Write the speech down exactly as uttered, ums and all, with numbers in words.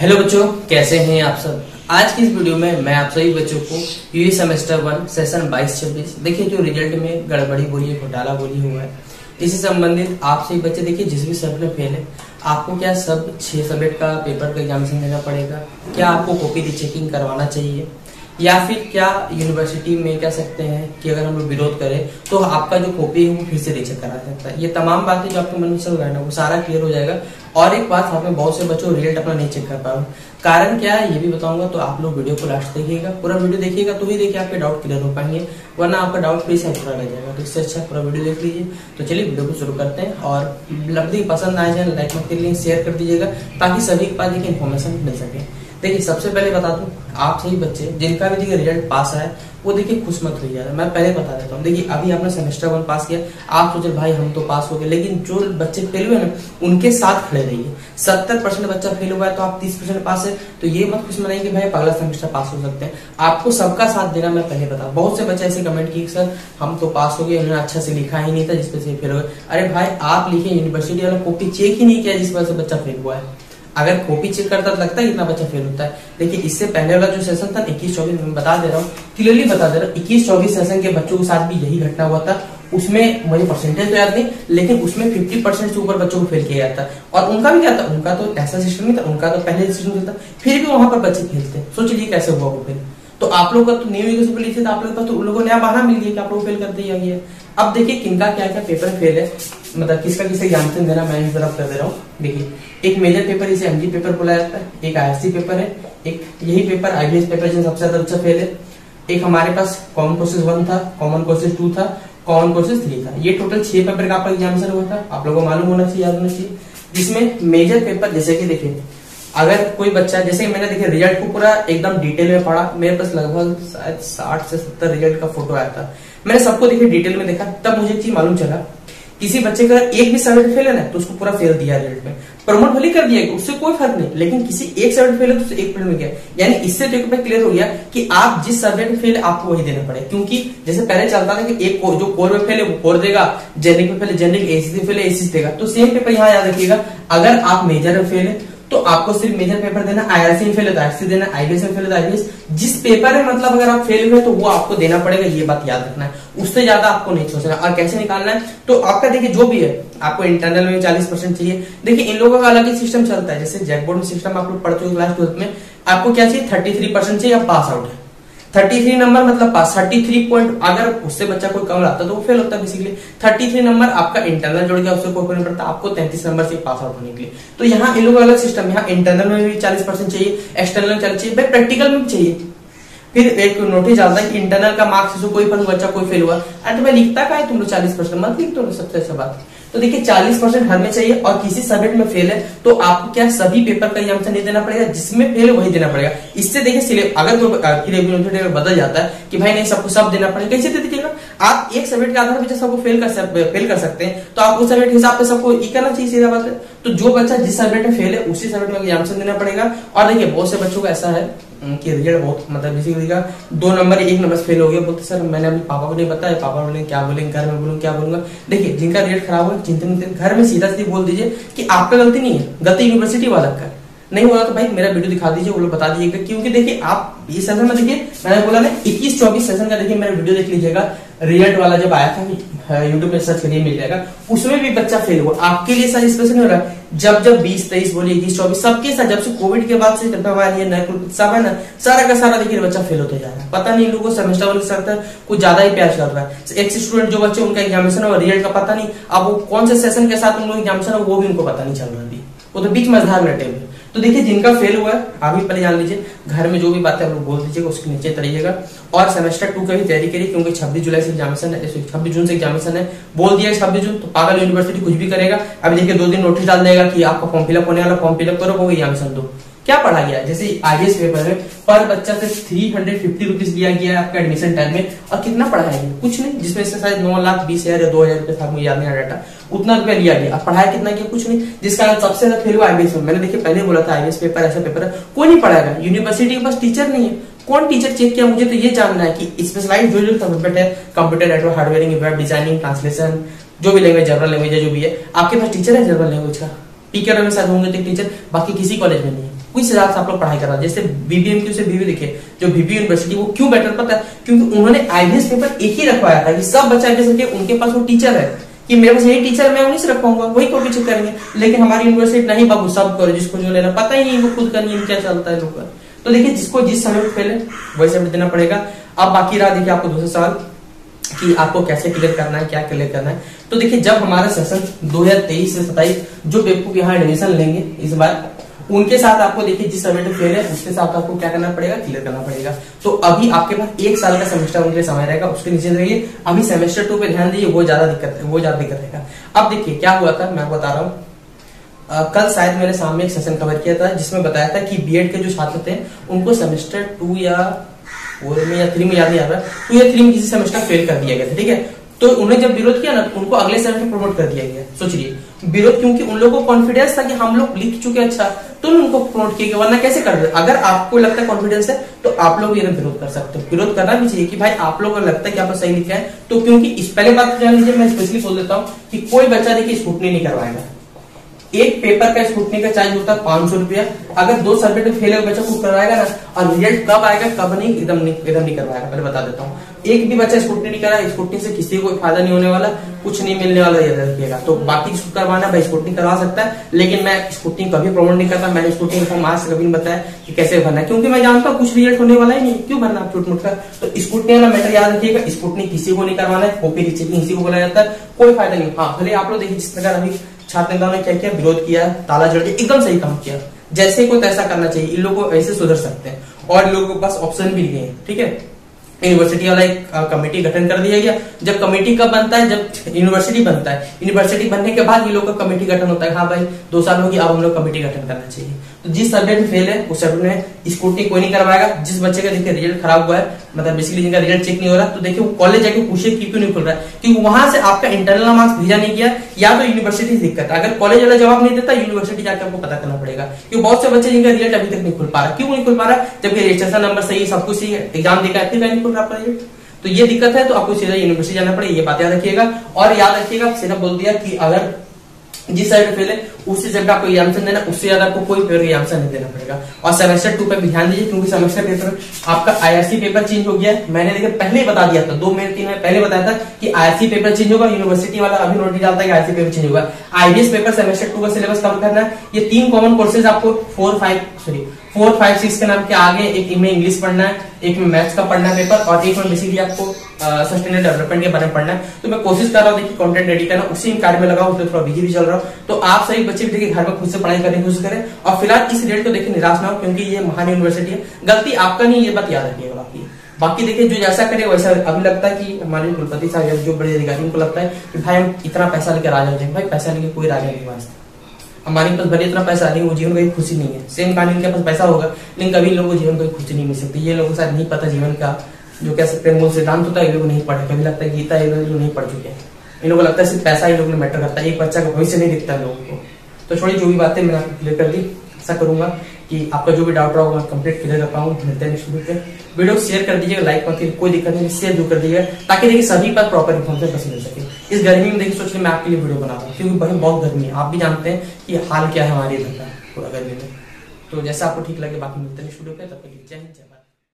Hello बच्चों, कैसे हैं आप सब। आज की इस वीडियो में मैं आप सभी बच्चों को यूजी सेमेस्टर वन सेशन बाईस छब्बीस देखिए जो रिजल्ट में गड़बड़ी बोलिए घोटाला बोलिए हुआ है, इसी संबंधित आप सभी बच्चे देखिए जिस भी सब्जेक्ट में फेल है आपको क्या सब छह सब्जेक्ट का पेपर का एग्जामिनेशन देना पड़ेगा, क्या आपको कॉपी रीचेकिंग करवाना चाहिए या फिर क्या यूनिवर्सिटी में कह सकते हैं कि अगर हम विरोध करें तो आपका जो कॉपी है वो फिर से रीचेक करा सकता है। ये तमाम बातें जो आपके मन में चल रहा है ना वो सारा क्लियर हो जाएगा। और एक बात आपने बहुत से बच्चों रिजल्ट अपना नहीं चेक कर पाए, कारण क्या है ये भी बताऊंगा, तो आप लोग वीडियो को लास्ट देखिएगा, पूरा वीडियो देखिएगा तो ही देखिए आपके डाउट क्लियर हो पाएंगे, वरना आपका डाउट फिर से पूरा रह जाएगा। तो इससे अच्छा पूरा वीडियो देख लीजिए। तो चलिए वीडियो को शुरू करते हैं और लंबी पसंद आए जाए लाइक मत करिए, शेयर कर दीजिएगा ताकि सभी के पास देखिए इन्फॉर्मेशन मिल सके। देखिए सबसे पहले बता दूं, आप सभी बच्चे जिनका भी देखिए रिजल्ट पास आया वो देखिए खुश मत होइए, मैं पहले बता देता हूँ। देखिए अभी आपने सेमेस्टर वन पास किया, आप सोचे भाई हम तो पास हो गए, लेकिन जो बच्चे फेल हुए ना उनके साथ खड़े रहिए। सत्तर परसेंट बच्चा फेल हुआ है तो आप तीस परसेंट पास है, तो ये मत खुश मनाइए कि भाई अगला सेमेस्टर पास हो सकते हैं। आपको सबका साथ देना, मैं पहले बता। बहुत से बच्चे ऐसे कमेंट किए सर हम तो पास हो गए, उन्होंने अच्छा से लिखा ही नहीं था जिस वजह से फेल हो गए। अरे भाई आप लिखे, यूनिवर्सिटी वाला कॉपी चेक ही नहीं किया जिस वजह से बच्चा फेल हुआ है। अगर कॉपी चेक करता तो लगता है कितना बच्चा फेल होता है। लेकिन इससे पहले वाला जो सेशन था इक्कीस चौबीस, मैं बता दे रहा हूँ, क्लियरली बता दे रहा हूँ, इक्कीस चौबीस सेशन के बच्चों के साथ भी यही घटना हुआ था। उसमें मुझे परसेंटेज तो याद नहीं, लेकिन उसमें पचास परसेंट से ऊपर बच्चों को फेल किया जाता है। और उनका भी क्या था, उनका तो ऐसा सिस्टम नहीं था, उनका तो पहले सिस्टम था, फिर भी वहां पर बच्चे खेलते। सोच लीजिए कैसे हुआ वो फेल। तो आप लोग का तो न्यू यूनिवर्सिटी था, आप लोग का तो उन लोगों ने बहाना मिल गया कि आप लोग फेल कर दिया गया। अब देखिए किनका क्या क्या पेपर फेल है, मतलब किसका किसका एग्जामिनेशन देना, मैं इस तरफ कर दे रहा हूँ। देखिए एक मेजर पेपर इसे एमजी पेपर बोला जाता है, एक आईएससी पेपर है, एक यही पेपर आईबीएस पेपर जिसमें सबसे ज्यादा बच्चा फेल है। एक हमारे पास कॉमन कोर्सेज वन था, कॉमन कोर्सेज टू था, कॉमन कोर्सेज थ्री था। ये टोटल छह पेपर का आपका एग्जामिनेशन हुआ था, आप लोगों को मालूम होना चाहिए, याद होना चाहिए। जिसमें मेजर पेपर जैसे कि देखिए अगर कोई बच्चा, जैसे मैंने देखिए रिजल्ट को पूरा एकदम डिटेल में पढ़ा, मेरे पास लगभग शायद साठ से सत्तर रिजल्ट का फोटो आया था, मैंने सबको देखिए डिटेल में देखा, तब मुझे चीज मालूम चला किसी बच्चे का एक भी सब्जेक्ट फेल है ना तो उसको पूरा फेल दिया रिजल्ट में, प्रमोट भले कर दिया उससे कोई फर्क नहीं, लेकिन किसी एक सब्जेक्ट फेल है तो एक फील्ड में गया। यानी इससे देखो मैं क्लियर हो गया कि आप जिस सब्जेक्ट फेल आपको वही देना पड़ेगा, क्योंकि जैसे पहले चलता था कि एक जो कोर में फेल है वो कोर देगा, जेनिक में फेल है जेनिक, एसीसी फेल है एसीसी देगा। तो सेम पेपर यहाँ याद रखिएगा, अगर आप मेजर में फेल है तो आपको सिर्फ मेजर पेपर देना, आईआरसी में फेल है तो आईआरसी देना, आईबीएस में फेल है तो आईबीएस, जिस पेपर है मतलब अगर आप फेल हुए तो वो आपको देना पड़ेगा, ये बात याद रखना है। उससे ज्यादा आपको नहीं सोचना। और कैसे निकालना है, तो आपका देखिए जो भी है आपको इंटरनल में चालीस परसेंट चाहिए। देखिए इन लोगों का अलग ही सिस्टम चलता है, जैसे जैकबोर्ड में सिस्टम आप लोग पढ़ते हो क्लास ट्वेल्थ में, आपको क्या चाहिए थर्टी थ्री परसेंट चाहिए, आप पास आउट है। तैंतीस नंबर मतलब पास, तैंतीस पॉइंट अगर उससे बच्चा कोई कम लाता तो वो फेल होता है बेसिकली। तैंतीस नंबर आपका इंटरनल जोड़ गया, उससे कोई कोई नहीं पड़ता, आपको तैंतीस नंबर से पास आउट होने के लिए। तो यहाँ इन लोगों का अलग सिस्टम है, यहाँ इंटरनल में भी चालीस परसेंट चाहिए, एक्सटर्नल में चालीस चाहिए, भाई प्रैक्टिकल में भी चाहिए। फिर एक नोटिस आता है कि इंटरनल का मार्क्स कोई पर बच्चा कोई फेल हुआ, अरे तो मैं लिखता का है तुम लोग चालीस परसेंट मत लिख दो, सबसे अच्छा बात। तो देखिए चालीस परसेंट हर में चाहिए, और किसी सब्जेक्ट में फेल है तो आपको क्या सभी पेपर का एग्जामिनेशन नहीं देना पड़ेगा, जिसमें फेल है वही देना पड़ेगा। इससे देखिए सिलेबस अगर कोई बदल जाता है कि भाई नहीं सबको सब देना पड़ेगा, कैसे दे दीजिएगा। आप एक सब्जेक्ट के आधार पर सबको फेल कर फेल कर सकते हैं, तो आप उस सब्जेक्ट के हिसाब से सबको ये करना चाहिए, सीधा बात है। तो जो बच्चा जिस सब्जेक्ट में फेल है उसी सब्जेक्ट में एग्जामिनेशन देना पड़ेगा। और देखिए बहुत से बच्चों का ऐसा है कि रिजल्ट बहुत मतलब बेसिकली का दो नंबर एक नंबर फेल हो गया, बोलते सर मैंने अपने पापा को नहीं बताया, पापा बोलेंगे क्या बोलेंगे, घर में बोलूंगा क्या बोलूंगा। देखिए जिनका रिजल्ट खराब हो चिंतन घर में सीधा सीधी बोल दीजिए कि आपका गलती नहीं है, गलती यूनिवर्सिटी वाला का। नहीं बोला तो भाई मेरा वीडियो दिखा दीजिए, वो लोग बता दीजिएगा, क्योंकि देखिए आप इस सेशन में देखिए मैंने बोला ना इक्कीस चौबीस सेशन का देखिए मेरा वीडियो देख लीजिएगा, रिजल्ट वाला जब आया था यूट्यूब में सर्च करिए मिल जाएगा, उसमें भी बच्चा फेल हुआ। आपके लिए साथ स्पेशल नहीं हो रहा है, जब जब बीस तेईस बोलिए इक्कीस चौबीस सबके साथ जब से कोविड के बाद से जब हमारे नए सब है ना सारा का सारा देखिए बच्चा फेल होते जा रहा है। पता नहीं इन लोगों को सेमेस्टर वन के साथ कुछ ज्यादा ही प्यार कर रहा है। एक स्टूडेंट जो बच्चे उनका एग्जामिनेशन और रिजल्ट का पता नहीं, अब वो कौन से सेशन के साथ उन लोग एग्जामिनेशन हो वो भी उनको पता नहीं चल रहा है, वो तो बीच मजदार बैठे हुए। तो देखिए जिनका फेल हुआ है आप ही पहले जान लीजिए, घर में जो भी बातें आप लोग बोल दीजिएगा, उसके नीचे उतरिएगा। और सेमेस्टर टू का भी तैयारी करिए, क्योंकि छब्बीस जुलाई से एग्जामिनेशन है, छब्बीस जून से एग्जामिनेशन है, बोल दिया छब्बीस जून तो पागल यूनिवर्सिटी कुछ भी करेगा। अब देखिए दो दिन नोटिस डाल देगा कि आपका फॉर्म फिलअप होने वाला, फॉर्म फिलअप करो वो एग्जामिनेशन दो। क्या पढ़ा गया, जैसे आईएएस पेपर में पर बच्चा से थ्री हंड्रेड फिफ्टी रुपीज लिया गया है आपका एडमिशन टाइम में, और कितना पढ़ाया गया कुछ नहीं, जिसमें से शायद नौ लाख बीस हजार या दो हजार रुपये था, मुझे याद नहीं आ रहा डाटा, उतना रुपया लिया गया। अब पढ़ाया कितना किया, कुछ नहीं, जिसका सबसे ज्यादा फेल हुआ आईबीएस में। मैंने देखिए पहले बोला था आईबीएस पेपर ऐसा पेपर है कोई नहीं पढ़ाएगा, यूनिवर्सिटी के पास टीचर नहीं है, कौन टीचर चेक किया, मुझे तो ये जानना है कि स्पेशलाइज जो जो सब्जेक्ट है computer network hardwaring web designing translation जो भी लैंग्वेज जनरल लैंग्वेज है जो भी है आपके पास टीचर है जनरल लैंग्वेज का, पीकर में शायद होंगे टीचर, बाकी किसी कॉलेज में नहीं है। उस हिसाब से आप लोग पढ़ाई कर रहा है। जैसे बीबीएमक्यू से बीबी देखिए जो बीबी यूनिवर्सिटी वो क्यों बेटर पता है, क्योंकि उन्होंने आईबीएस पेपर एक ही रखवाया था कि सब बच्चा दे सके, उनके पास वो टीचर है कि मेरे पास यही टीचर मैं उन्हीं से रख पाऊंगा, वही कॉपी चेक करेंगे। लेकिन हमारी यूनिवर्सिटी नहीं बाबू सब करो, जिसको जो लेना पता ही नहीं वो खुद का नियम क्या चलता है लोग। तो देखिए जिसको जिस समय पहले वही समय देना पड़ेगा। अब बाकी रहा देखिए आपको दूसरा साल कि आपको कैसे क्लियर करना है, क्या क्लियर करना है। तो देखिए जब हमारा सेशन दो हजार तेईस से सताइस जो बेवकूफ यहाँ एडमिशन लेंगे इस बार उनके साथ आपको देखिए जिस सेमेस्टर फेल है उसके साथ आपको क्या करना पड़ेगा, क्लियर करना पड़ेगा। तो अभी आपके पास एक साल का सेमेस्टर उनके समय रहेगा, उसके नीचे रहिए। अभी सेमेस्टर टू पे ध्यान दीजिए, वो ज्यादा दिक्कत है, वो ज्यादा दिक्कत रहेगा। अब देखिए क्या हुआ था, मैं आपको बता रहा हूँ। Uh, कल शायद मैंने सामने एक सेशन कवर किया था जिसमें बताया था कि बीएड के जो छात्र थे उनको सेमेस्टर टू या फोर में या थ्री में याद नहीं आ रहा, टू या थ्री में किसी सेमेस्टर फेल कर दिया गया था, ठीक है। तो उन्होंने जब विरोध किया ना उनको अगले सेमेस्टर प्रमोट कर दिया गया। सोचिए विरोध, क्योंकि उन लोगों को कॉन्फिडेंस था कि हम लोग लिख चुके अच्छा, तो उनको प्रमोट किया गया, वरना कैसे कर दे। अगर आपको लगता है कॉन्फिडेंस है तो आप लोग ये विरोध कर सकते हो, विरोध करना भी चाहिए कि भाई आप लोगों को लगता है कि आपको सही लिखा है। तो क्योंकि इस पहले बात जान लीजिए, मैं स्पेशली बोल देता हूँ कि कोई बच्चा देखिए स्कूटनी नहीं करवाएगा। एक पेपर का स्कूटनी का चार्ज होता है पाँच सौ रुपया। अगर दो सब्जेक्ट फेल हो बच्चा को करवाएगा ना, और रिजल्ट कब आएगा कब नहीं एकदम नहीं एकदम नहीं करवाएगा, पहले बता देता हूँ। एक भी बच्चा स्कूटनी नहीं कराया, स्कूटनी से किसी को फायदा नहीं होने वाला, कुछ नहीं मिलने वाला, याद रखिएगा। तो बाकी करवाना भाई स्कूटनी करवा सकता है, लेकिन मैं स्कूटनी कभी प्रमोट नहीं करता। मैंने स्कूटनी फॉर्म आज से कभी नहीं बताया कि कैसे भरना, क्योंकि मैं जानता हूँ कुछ रिजल्ट होने वाला ही नहीं, क्यों भरना आप छूटमुट का। तो स्कूटनी वाला मैटर याद रखिएगा, स्कूटनी किसी को नहीं करवाना है, कॉपी रिचेकिंग इसी को बोला जाता है, कोई फायदा नहीं। हाँ भले आप लोग देखिए जिस प्रकार अभी छात्र नेताओं ने क्या किया, विरोध किया, ताला जड़ के एकदम सही काम किया, जैसे को तैसा करना चाहिए। इन लोगों को ऐसे सुधर सकते हैं, और लोगों के पास ऑप्शन भी नहीं है, ठीक है। यूनिवर्सिटी वाला एक कमेटी गठन कर दिया गया। जब कमेटी कब बनता है, जब यूनिवर्सिटी बनता है, यूनिवर्सिटी बनने के बाद ये लोग का कमेटी गठन होता है। हाँ भाई दो साल होगी, अब हम लोग कमेटी गठन करना चाहिए। तो जिस सब्जेक्ट में फेल है उस सब्जेक्ट में स्कूटनी कोई नहीं करवाएगा। जिस बच्चे का देखिए रिजल्ट खराब हुआ है, मतलब बेसिकली जिनका रिजल्ट चेक नहीं हो रहा, तो देखिए वो कॉलेज जाके पूछे कि क्यों नहीं खुल रहा है, क्योंकि वहां से आपका इंटरनल मार्क्स भेजा नहीं गया, या तो यूनिवर्सिटी दिक्कत। अगर कॉलेज वाला जवाब नहीं देता, यूनिवर्सिटी जाकर आपको पता करना पड़ेगा। क्योंकि बहुत से बच्चे जिनका रिजल्ट अभी तक नहीं खुल पा रहा, क्यों नहीं खुल पा रहा, जबकि रजिस्ट्रेशन नंबर सही है, सब कुछ सही है, एग्जाम देखा है, फिर नहीं खुल रहा प्रोजेक्ट। तो ये दिक्कत है, तो आपको सीधा यूनिवर्सिटी जाना पड़ेगा, ये बात याद रखिएगा। और याद रखिएगा सीधा बोल दिया कि अगर जिस साइड फेल है उसी जगह आपको आंसर देना, उससे ज्यादा आपको कोई पेपर का आंसर नहीं देना पड़ेगा। और सेमेस्टर टू पे भी ध्यान दीजिए, क्योंकि सेमेस्टर पेपर आपका आईआरसी पेपर चेंज हो गया। मैंने देखिए पहले ही बता दिया था, दो महीने तीन महीने पहले बताया था कि आईआरसी पेपर चेंज होगा। यूनिवर्सिटी वाला अभी नोटिस डालता है कि आईआरसी पेपर चेंज होगा। आईबीएस पेपर सेमेस्टर टू का सिलेबस कम करना है। ये तीन कॉमन कोर्सेज आपको four five sorry four five six के नाम के आगे, एक में इंग्लिश पढ़ना है, एक में मैथ्स का पढ़ना है पेपर, और एक में बेसिकली आपको सस्टेनेबल डेवलपमेंट के बारे में पढ़ना है। तो मैं कोशिश कर रहा हूँ देखिए कंटेंट रेडी करना, उसी कार्य में लगा हूँ, उसमें थोड़ा बिजी भी चल रहा हूँ। तो आप सभी बच्चे भी देखिए घर में खुद से पढ़ाई करने की कोशिश करें, और फिलहाल इस रिजल्ट को देखिए निराश ना हो, क्योंकि ये महान यूनिवर्सिटी है, गलती आपका नहीं, ये बात याद रखिएगा। बाकी बाकी देखिए जो जैसा करे वैसा। अभी लगता है कि हमारे कुलपति साहब जो बड़े अधिकारी, उनको लगता है कि भाई हम इतना पैसा लेकर राजा हो जाएंगे। भाई पैसा लेके कोई राजा नहीं वास्ता, हमारे पास भले इतना पैसा नहीं, वो जीवन कोई खुशी नहीं है। सेम कहानी इनके पास पैसा होगा, लेकिन कभी लोगों को जीवन कोई खुशी नहीं मिल सकती। ये लोगों को शायद नहीं पता जीवन का जो कैसे प्रेम सिद्धांत होता है, ये लोग नहीं पढ़े। कभी लगता है गीता ये लोग नहीं पढ़ चुके हैं, इन लोगों को लगता है सिर्फ पैसा ही लोगों ने मैटर करता है, एक बच्चा का भविष्य नहीं दिखता लोगों को। तो छोड़ी जो भी बातें मैंने आपको क्लियर कर दी, ऐसा करूंगा कि आपका जो भी डाउट रहा होगा कंप्लीट क्लियर कर पाऊँ। मिलते हैं नेक्स्ट वीडियो पे। वीडियो शेयर कर दीजिएगा, लाइक करके कोई दिक्कत नहीं, शेयर जरूर कर दीजिएगा, ताकि देखिए सभी पर प्रॉपर इन्फॉर्मेशन बस मिल सके। इस गर्मी में देखिए सोचिए मैं आपके लिए वीडियो बना रहा हूँ, क्योंकि बहुत बहुत गर्मी है, आप भी जानते हैं कि हाल क्या है हमारे इधर का पूरा गर्मी में। तो जैसा आपको ठीक लगे, बाकी मिलते हैं नेक्स्ट वीडियो पे, तब तक जय हिंद।